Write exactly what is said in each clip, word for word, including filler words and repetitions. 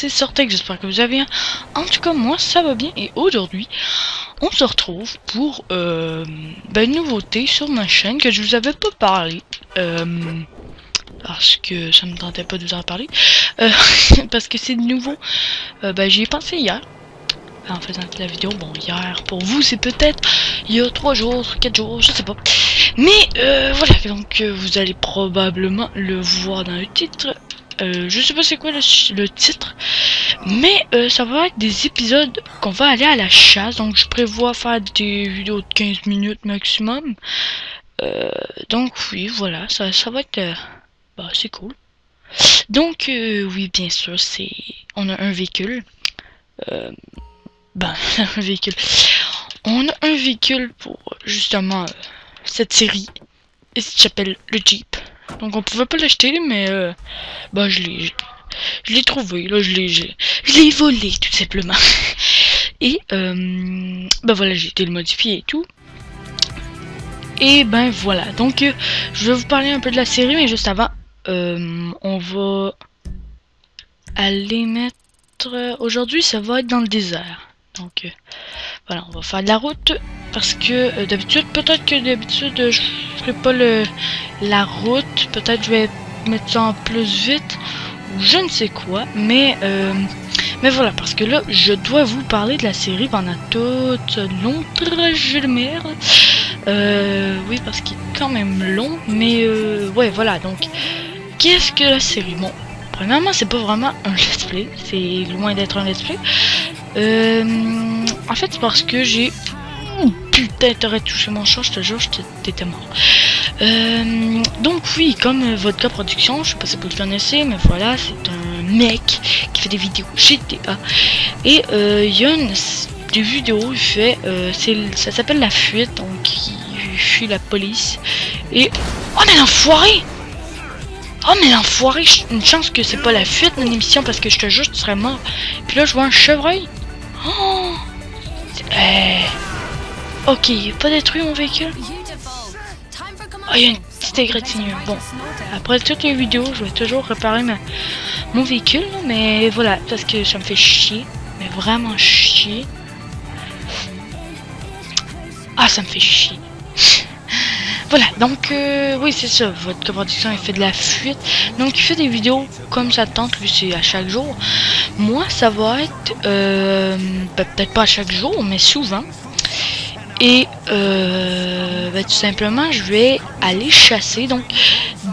c'est Sortec, j'espère que vous allez bien. En tout cas, moi, ça va bien. Et aujourd'hui, on se retrouve pour euh, bah, une nouveauté sur ma chaîne que je vous avais pas parlé. Euh, parce que ça me tentait pas de vous en parler. Euh, parce que c'est nouveau. Euh, bah, j'y ai pensé hier. En faisant la vidéo, bon, hier pour vous c'est peut-être il y a trois jours, quatre jours, je sais pas, mais euh, voilà, donc euh, vous allez probablement le voir dans le titre. Euh, je sais pas c'est quoi le, le titre, mais euh, ça va être des épisodes qu'on va aller à la chasse, donc je prévois faire des vidéos de quinze minutes maximum. Euh, donc, oui, voilà, ça, ça va être euh, bah, c'est cool. Donc, euh, oui, bien sûr, c'est on a un véhicule. Euh, Ben, un véhicule. On a un véhicule pour justement euh, cette série. Et ça s'appelle le Jeep. Donc on pouvait pas l'acheter, mais euh, ben, je l'ai je l'ai trouvé. Là, je l'ai je l'ai volé tout simplement. Et euh, ben voilà, j'ai été le modifier et tout. Et ben voilà. Donc euh, je vais vous parler un peu de la série, mais juste avant, euh, on va aller mettre. Aujourd'hui, ça va être dans le désert. Donc euh, voilà, on va faire de la route parce que euh, d'habitude, peut-être que d'habitude euh, je ferai pas le la route, peut-être je vais mettre ça en plus vite ou je ne sais quoi, mais euh, mais voilà, parce que là je dois vous parler de la série pendant toute long trajet de merde. Euh, oui, parce qu'il est quand même long, mais euh, ouais, voilà. Donc qu'est-ce que la série? Bon, premièrement, c'est pas vraiment un let's play, c'est loin d'être un let's play. Euh, en fait, c'est parce que j'ai... Ouh, putain, t'aurais touché mon chat, je te jure, t'étais mort. Euh, donc oui, comme Vodka Production, je sais pas si vous le connaissez, mais voilà, c'est un mec qui fait des vidéos G T A. Et euh, il y a une des vidéos, il fait... Euh, ça s'appelle La Fuite, donc il fuit la police. Et... Oh, mais l'enfoiré! Oh, mais l'enfoiré, une chance que c'est pas La Fuite mon émission, parce que je te jure, tu serais mort. Puis là, je vois un chevreuil. Oh, eh. Ok, il a pas détruit mon véhicule. Oh, il y a une petite égratignure. Bon, après toutes les vidéos, je vais toujours réparer ma... mon véhicule. Mais voilà, parce que ça me fait chier. Mais vraiment chier. Ah, ça me fait chier. Voilà, donc euh, oui, c'est ça, Vodka Production, il fait de la fuite, donc il fait des vidéos comme ça tente, lui c'est à chaque jour. Moi ça va être, euh, bah, peut-être pas à chaque jour, mais souvent, et euh, bah, tout simplement je vais aller chasser, donc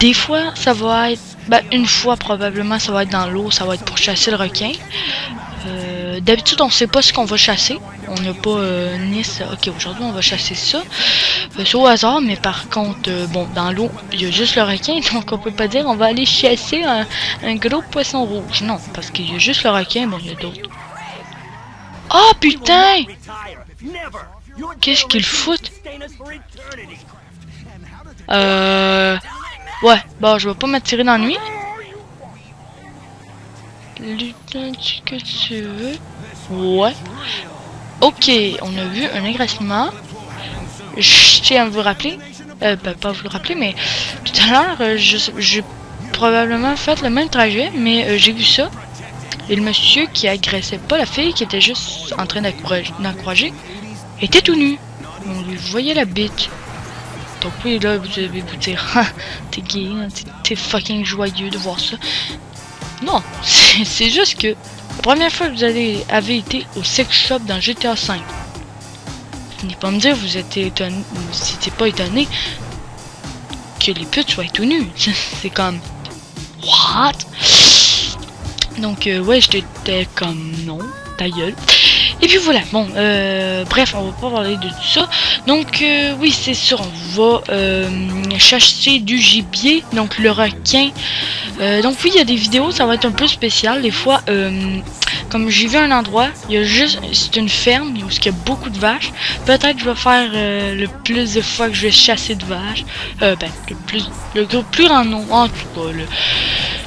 des fois ça va être, bah, une fois probablement ça va être dans l'eau, ça va être pour chasser le requin. Euh, d'habitude on sait pas ce qu'on va chasser, on n'a pas euh, Nice. Ok, aujourd'hui on va chasser ça, euh, c'est au hasard, mais par contre euh, bon, dans l'eau il y a juste le requin, donc on peut pas dire on va aller chasser un, un gros poisson rouge, non, parce qu'il y a juste le requin. Bon, il y a d'autres. Oh putain, qu'est-ce qu'ils foutent? Euh... ouais, bon, je vais pas m'attirer dans l'ennui. Lutin, ce que tu veux. Ouais. Ok, on a vu un agressement. Je tiens à vous rappeler. Euh, bah, pas vous le rappeler, mais tout à l'heure, euh, j'ai probablement fait le même trajet, mais euh, j'ai vu ça. Et le monsieur qui agressait pas la fille, qui était juste en train d'encourager, était tout nu. On lui voyait la bite. Donc oui, là, vous devez vous dire, t'es gay, t'es fucking joyeux de voir ça. Non, c'est juste que la première fois que vous allez, avez été au sex shop dans G T A cinq, vous n'allez pas me dire vous étiez étonné, vous n'étiez pas étonné que les putes soient tout nues. C'est comme what? Donc euh, ouais, j'étais comme non, ta gueule. Et puis voilà, bon, euh, bref, on va pas parler de tout ça. Donc euh, oui, c'est sûr, on va euh, chasser du gibier, donc le requin. Euh, donc oui, il y a des vidéos, ça va être un peu spécial. Des fois, euh, comme j'ai vu un endroit, il y a juste, c'est une ferme où il y a beaucoup de vaches. Peut-être je vais faire euh, le plus de fois que je vais chasser de vaches. Euh, ben, le plus, le plus grand nombre, en tout cas, le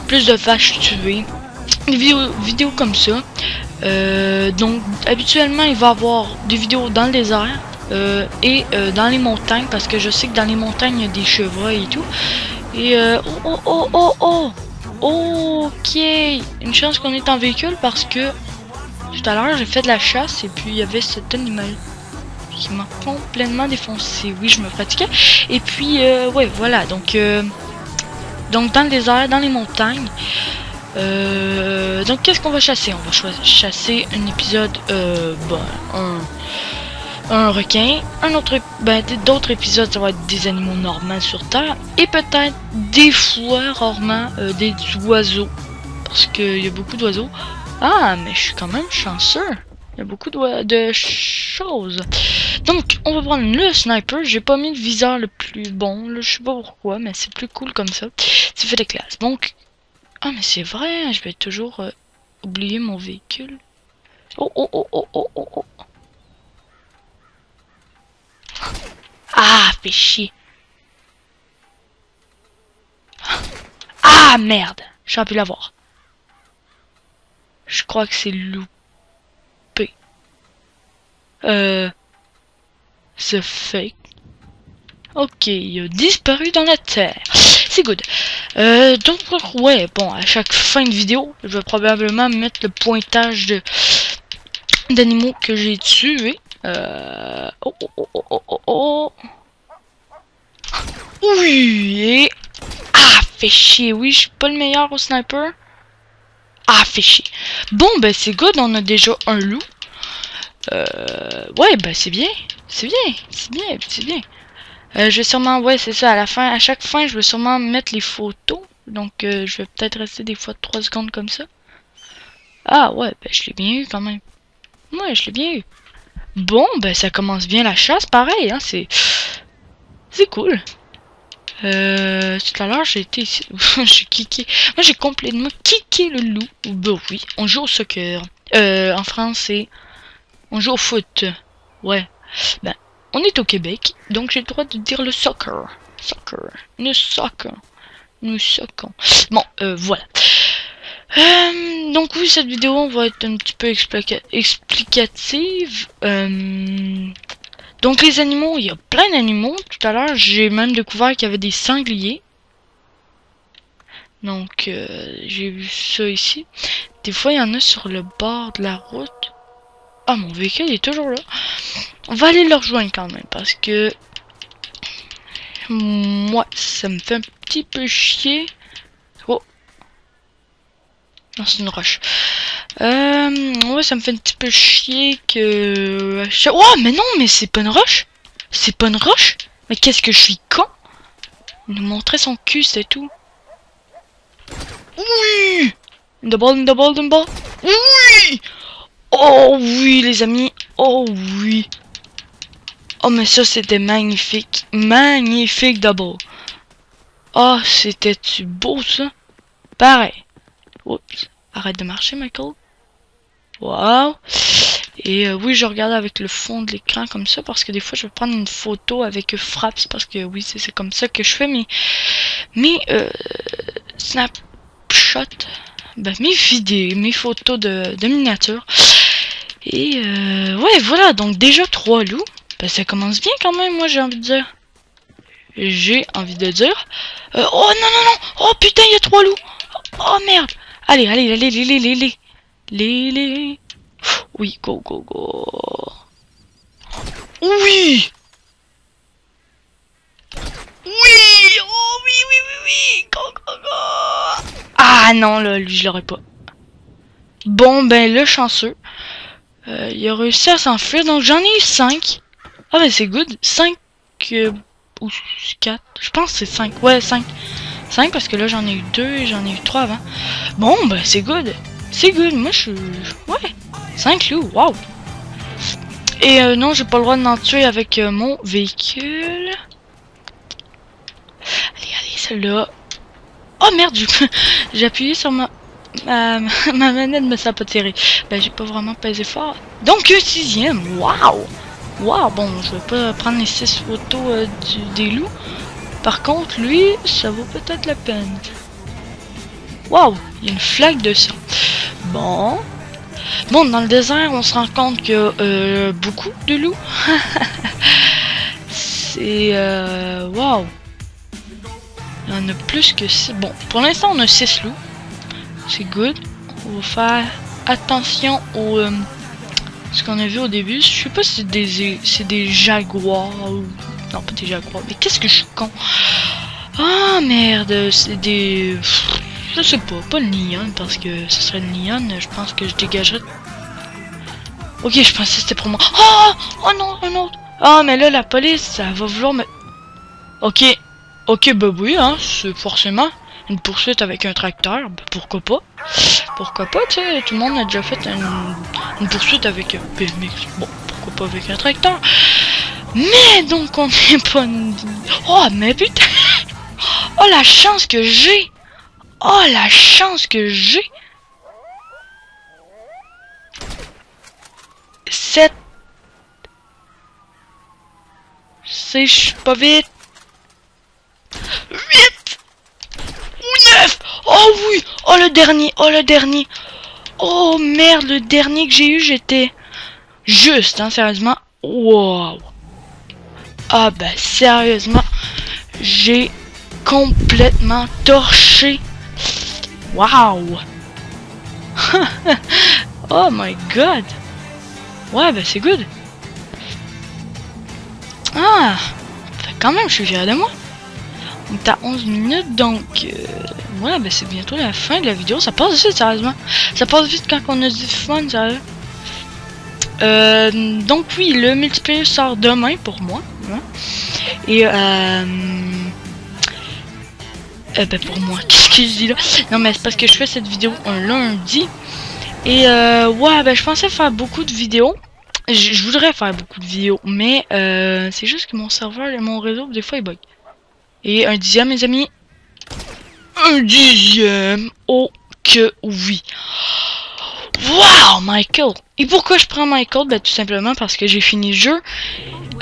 plus de vaches tuées. Des vidéos, vidéos comme ça. Euh, donc habituellement il va y avoir des vidéos dans le désert euh, et euh, dans les montagnes, parce que je sais que dans les montagnes il y a des chevreuils et tout, et euh, oh oh oh oh oh Ok, une chance qu'on est en véhicule parce que tout à l'heure j'ai fait de la chasse et puis il y avait cet animal qui m'a complètement défoncé. Oui, je me fatiguais. Et puis euh, ouais, voilà. Donc euh, donc dans le désert, dans les montagnes. Euh, donc qu'est-ce qu'on va chasser? On va chasser un épisode, euh, bon, un, un requin, un autre, ben, d'autres épisodes ça va être des animaux normaux sur Terre et peut-être des fois rarement euh, des oiseaux parce qu'il y a beaucoup d'oiseaux. Ah mais je suis quand même chanceux, il y a beaucoup de, de choses. Donc on va prendre le sniper, j'ai pas mis le viseur le plus bon, là, je sais pas pourquoi mais c'est plus cool comme ça, ça fait des classes. Donc ah mais c'est vrai, je vais toujours euh, oublier mon véhicule. Oh oh oh oh oh oh oh. Ah, fais chier. Ah merde, j'aurais pu l'avoir. Je crois que c'est loupé. Euh... C'est fake. Ok, il a disparu dans la terre. C'est good. Euh, donc, ouais, bon, à chaque fin de vidéo, je vais probablement mettre le pointage de d'animaux que j'ai tués. Euh... Oh, oh, oh, oh, oh, oh. Oui, et... Ah, fait chier, oui, je suis pas le meilleur au sniper. Ah, fait chier. Bon, ben, c'est good, on a déjà un loup. Euh... Ouais, ben, c'est bien. C'est bien, c'est bien, c'est bien. Euh, je vais sûrement, ouais c'est ça, à la fin, à chaque fin je vais sûrement mettre les photos, donc euh, je vais peut-être rester des fois de trois secondes comme ça. Ah ouais, ben je l'ai bien eu quand même. Ouais, je l'ai bien eu. Bon, ben ça commence bien la chasse, pareil, hein, c'est... C'est cool. Euh, tout à l'heure j'ai été ici, j'ai kické, moi j'ai complètement kické le loup. Ben oui, on joue au soccer. Euh, en France c'est... On joue au foot. Ouais, ben... On est au Québec, donc j'ai le droit de dire le soccer. Soccer. Nous soccer. Nous soccer. Bon, euh, voilà. Euh, donc oui, cette vidéo, on va être un petit peu explica explicative. Euh, donc les animaux, il y a plein d'animaux. Tout à l'heure, j'ai même découvert qu'il y avait des sangliers. Donc, euh, j'ai vu ça ici. Des fois, il y en a sur le bord de la route. Ah, mon véhicule est toujours là. On va aller le rejoindre quand même, parce que... Moi, ça me fait un petit peu chier. Oh! Non, c'est une roche. Euh... Ouais, ça me fait un petit peu chier que... Oh, mais non, mais c'est pas une roche! C'est pas une roche! Mais qu'est-ce que je suis con! Il nous montrait son cul, c'est tout. Oui! Une double, une double, une double! Oui! Oh oui les amis, oh oui. Oh mais ça c'était magnifique, magnifique d'abord. Oh c'était-tu beau ça? Pareil. Oups, arrête de marcher Michael. Waouh. Et euh, oui je regarde avec le fond de l'écran comme ça parce que des fois je vais prendre une photo avec Fraps parce que oui c'est comme ça que je fais mes, mes euh, snapshots, ben, mes vidéos, mes photos de, de miniatures. Et euh, ouais voilà, donc déjà trois loups, ben, ça commence bien quand même, moi j'ai envie de dire. J'ai envie de dire. Euh, oh non non non, oh putain il y a trois loups. Oh merde. Allez allez allez allez allez allez les les. Oui go go go. Oui. Oui. Oh oui oui oui oui. Go go go. Ah non là, lui je l'aurais pas. Bon ben le chanceux. Euh, il a réussi à s'enfuir, donc j'en ai eu cinq. Ah ben c'est good, cinq euh, ou quatre, je pense c'est cinq, ouais cinq. cinq parce que là j'en ai eu deux et j'en ai eu trois avant. Bon ben c'est good, c'est good, moi je suis... Ouais, cinq loups, waouh. Et euh, non j'ai pas le droit de m'en tuer avec euh, mon véhicule. Allez, allez, celle-là. Oh merde, j'ai appuyé sur ma... Ma, ma manette me ça pas tiré. Ben j'ai pas vraiment pesé fort. Donc un sixième. Waouh. Waouh. Bon je vais pas prendre les six photos euh, du, des loups. Par contre lui ça vaut peut-être la peine. Waouh. Il y a une flaque de sang. Bon. Bon dans le désert on se rend compte qu'il y a euh, beaucoup de loups. C'est... Waouh. Wow. Il y en a plus que six. Bon pour l'instant on a six loups. c'est good. On va faire attention au euh, ce qu'on a vu au début. Je sais pas si c'est des, c'est des jaguars ou non, pas des jaguars. Mais qu'est-ce que je suis con. Ah merde, c'est des, je sais pas, pas une lionne parce que ce serait une lionne. Je pense que je dégagerais. Ok, je pensais que c'était pour moi. Oh, oh non, un autre. Ah, mais là, la police, ça va vouloir me... Ok. Ok, bah oui, hein, c'est forcément une poursuite avec un tracteur. Bah, pourquoi pas? Pourquoi pas, tu sais, tout le monde a déjà fait une, une poursuite avec un B M X. Bon, pourquoi pas avec un tracteur? Mais donc, on n'est pas... Oh, mais putain! Oh, la chance que j'ai! Oh, la chance que j'ai! Cette... C'est je suis pas vite. huit ou neuf. Oh oui. Oh le dernier. Oh le dernier. Oh merde, le dernier que j'ai eu, j'étais juste, hein, sérieusement. Wow. Ah bah sérieusement, j'ai complètement torché. Waouh. Oh my god. Ouais bah c'est good. Ah, quand même, je suis fier de moi. On est à onze minutes, donc... Euh, ouais, ben c'est bientôt la fin de la vidéo. Ça passe vite, sérieusement. Ça passe vite quand on a du fun, sérieux. Euh, donc oui, le multiplayer sort demain pour moi. Hein. Et... Euh, euh, ben pour moi, qu'est-ce que je dis là? Non, mais c'est parce que je fais cette vidéo un lundi. Et euh, ouais, ben je pensais faire beaucoup de vidéos. Je, je voudrais faire beaucoup de vidéos, mais euh, c'est juste que mon serveur et mon réseau, des fois, ils bug. Et un dixième, mes amis. Un dixième. Oh, que oui. Wow, Michael. Et pourquoi je prends Michael? Ben, tout simplement parce que j'ai fini le jeu.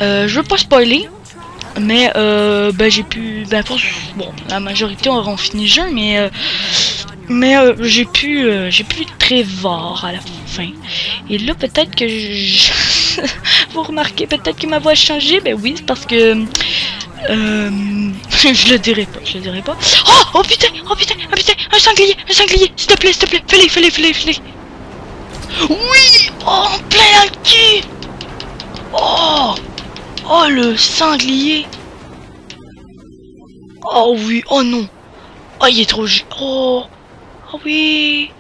Euh, je veux pas spoiler, mais euh, ben, j'ai pu... Ben, pour... Bon, la majorité auront fini le jeu, mais... Euh... Mais euh, j'ai pu euh, j'ai pu Trevor à la fin. Et là peut-être que je... Vous remarquez peut-être que ma voix a changé. Ben oui, c'est parce que euh... je le dirai pas, je le dirai pas. Oh, oh putain, oh putain, oh putain, un sanglier, un sanglier, s'il te plaît, s'il te plaît, fais-les, fais-les, fais-les, fais-les. Oui, oh, en plein dans le cul. Oh, oh le sanglier. Oh oui, oh non. Oh il est trop... Oh. Oh oui!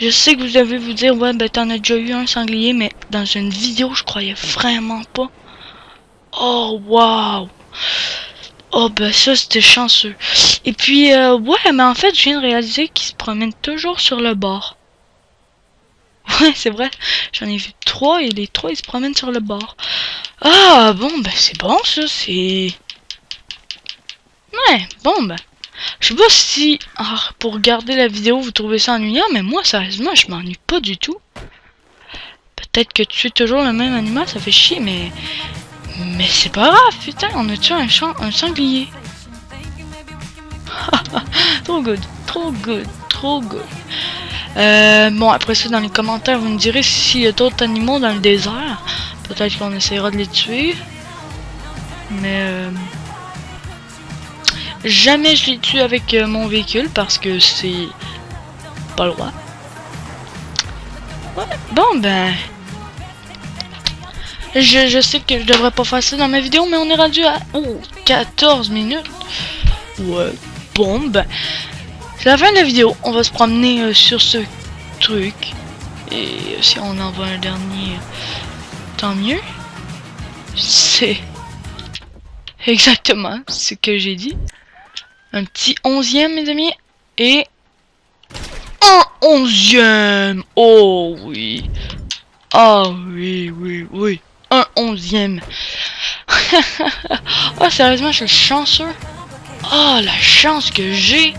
Je sais que vous devez vous dire, ouais, ben t'en as déjà eu un sanglier, mais dans une vidéo, je croyais vraiment pas. Oh, wow! Oh, ben ça, c'était chanceux. Et puis, euh, ouais, mais en fait, je viens de réaliser qu'il se promène toujours sur le bord. Ouais, c'est vrai. J'en ai vu trois, et les trois, ils se promènent sur le bord. Ah, bon, ben c'est bon, ça, c'est... Ouais, bon, ben... Je sais pas si, ah, pour regarder la vidéo, vous trouvez ça ennuyant, mais moi, sérieusement, je m'ennuie pas du tout. Peut-être que tu es toujours le même animal, ça fait chier, mais... Mais c'est pas grave, putain, on a tué un, un sanglier. Trop good, trop good, trop good. Euh, bon, après ça, dans les commentaires, vous me direz s'il y a d'autres animaux dans le désert. Peut-être qu'on essaiera de les tuer. Mais... Euh... Jamais je les tue avec euh, mon véhicule parce que c'est pas le droit. Ouais. Bon ben, je, je sais que je devrais pas faire ça dans ma vidéo, mais on est rendu à oh, quatorze minutes. Ouais. Bon ben, c'est la fin de la vidéo. On va se promener euh, sur ce truc et euh, si on en voit un dernier, tant mieux. C'est exactement ce que j'ai dit. Un petit onzième, mes amis. Et... Un onzième. Oh oui. Ah oui, oui, oui. Un onzième. Oh, sérieusement, je suis chanceux. Oh, la chance que j'ai.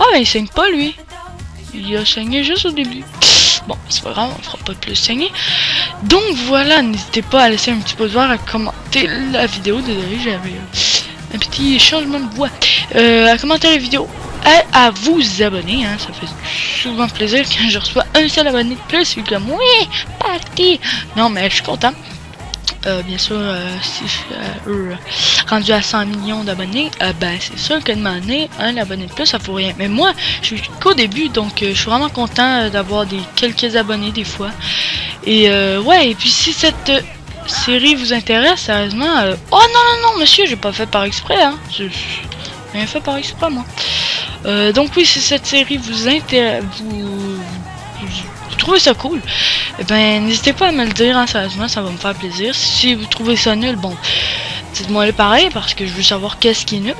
Ah, mais il saigne pas, lui. Il a saigné juste au début. Bon, c'est pas grave, on fera pas de plus saigner. Donc voilà, n'hésitez pas à laisser un petit pouce vert, à commenter la vidéo. Désolé, j'avais... Un petit changement de voix. Euh, à commenter la vidéo, à, à vous abonner, hein, ça fait souvent plaisir quand je reçois un seul abonné de plus, c'est comme oui, parti. Non mais je suis content. euh, bien sûr, euh, si je euh, euh, rendu à cent millions d'abonnés, euh, ben c'est sûr que de m'amener un abonné de plus, ça faut rien. Mais moi, je suis qu'au début, donc euh, je suis vraiment content d'avoir des quelques abonnés des fois. Et euh, ouais, et puis si cette euh, série vous intéresse, sérieusement... Euh... Oh non, non, non, monsieur, j'ai pas fait par exprès, hein. J'ai rien fait par exprès, moi. Euh, donc oui, si cette série vous intéresse... Vous... vous trouvez ça cool, eh ben n'hésitez pas à me le dire, hein, sérieusement, ça va me faire plaisir. Si vous trouvez ça nul, bon, dites-moi le pareil, parce que je veux savoir qu'est-ce qui est nul.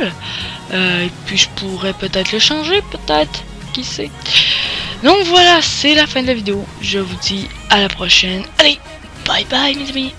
Euh, et puis je pourrais peut-être le changer, peut-être, qui sait. Donc voilà, c'est la fin de la vidéo. Je vous dis à la prochaine. Allez, bye bye mes amis.